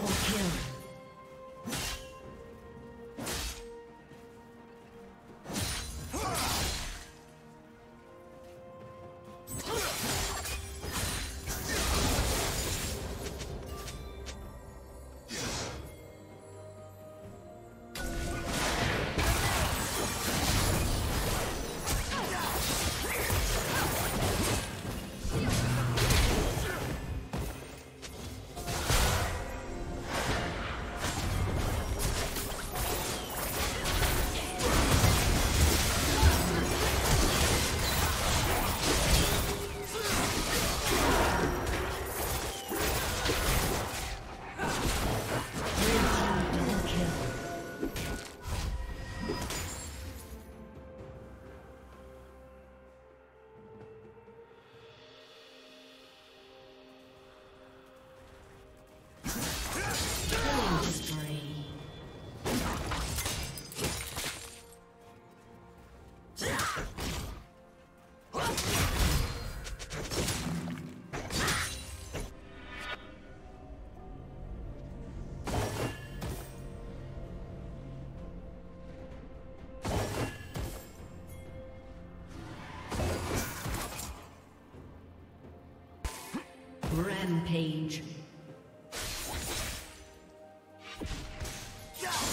Double kill. Rampage. Sure.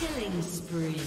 Killing spree.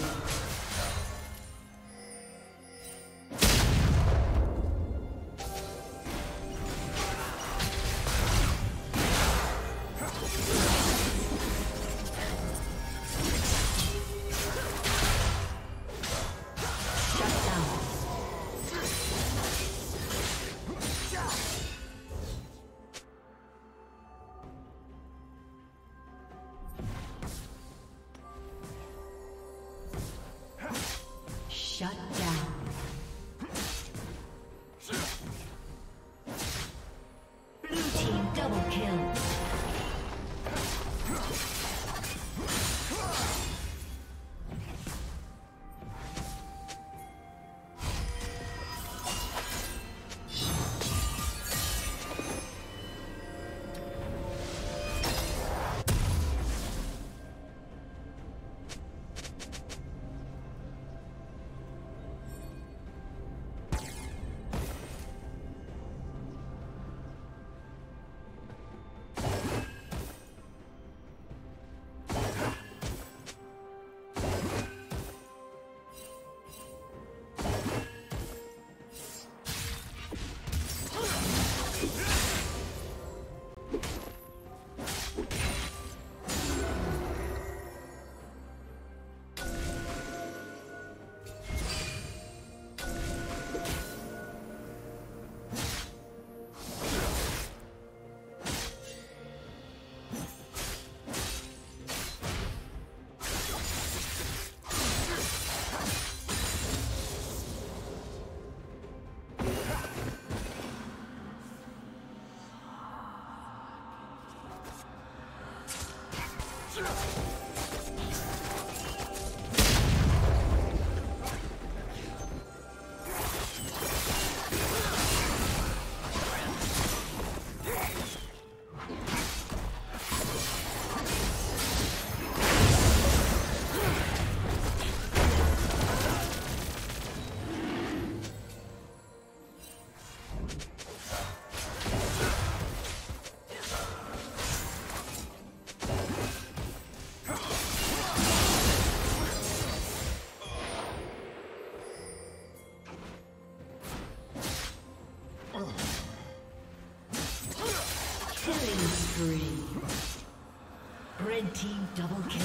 Double kill.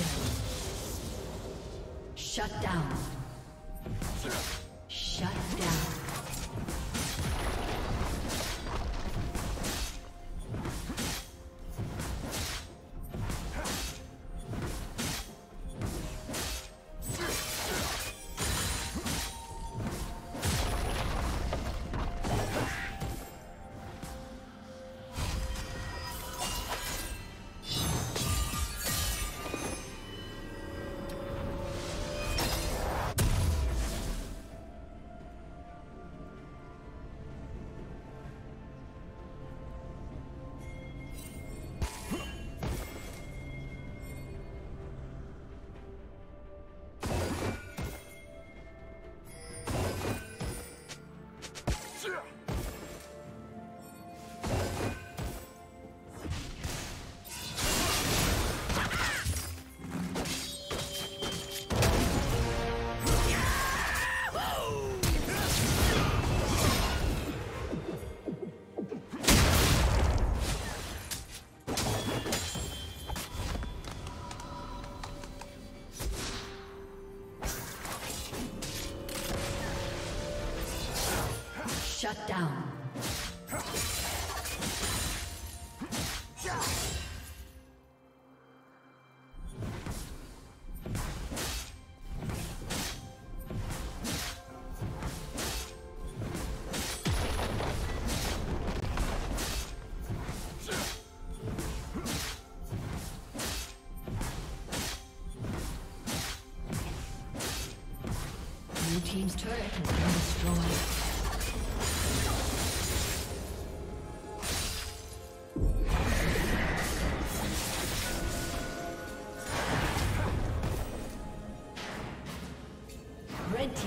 Shut down. Shut down. Shut down. Blue team's turret has been destroyed.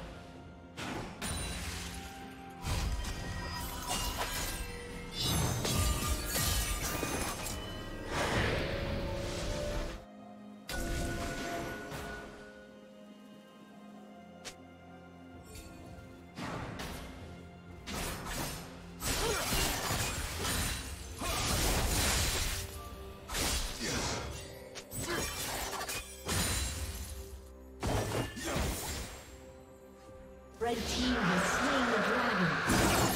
been destroyed. Red team has slain the dragon.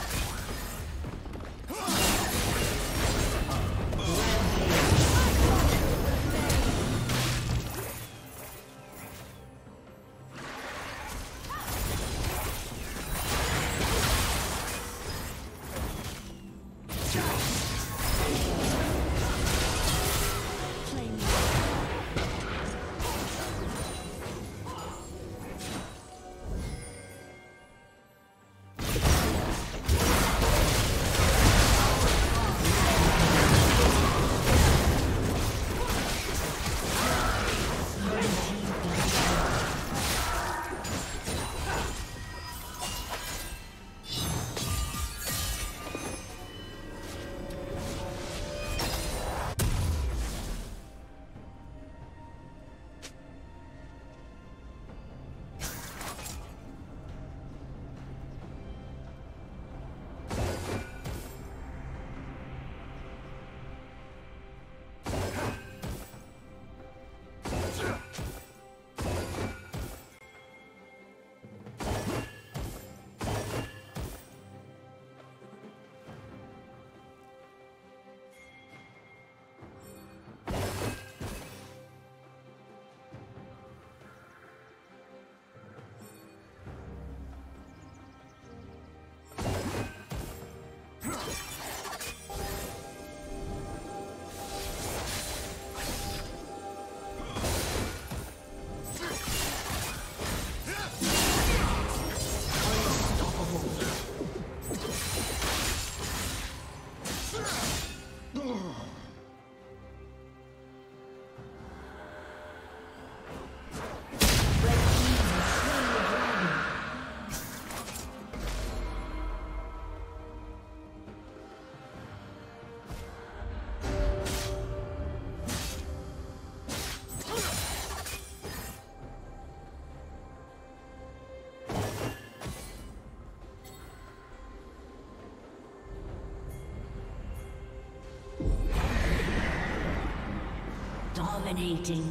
Dominating.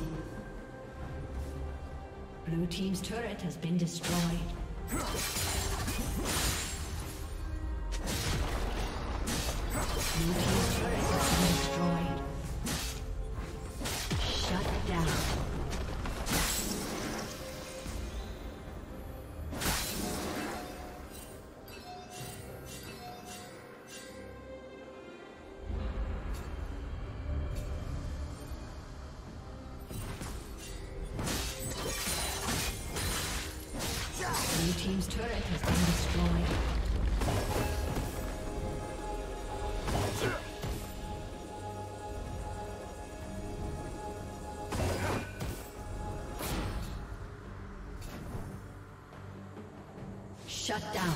Blue team's turret has been destroyed. Blue team's turret has been destroyed. Shut down.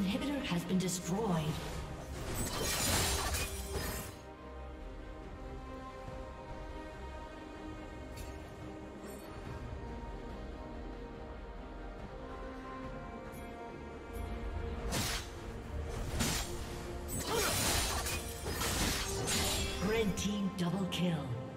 inhibitor has been destroyed. Red team double kill.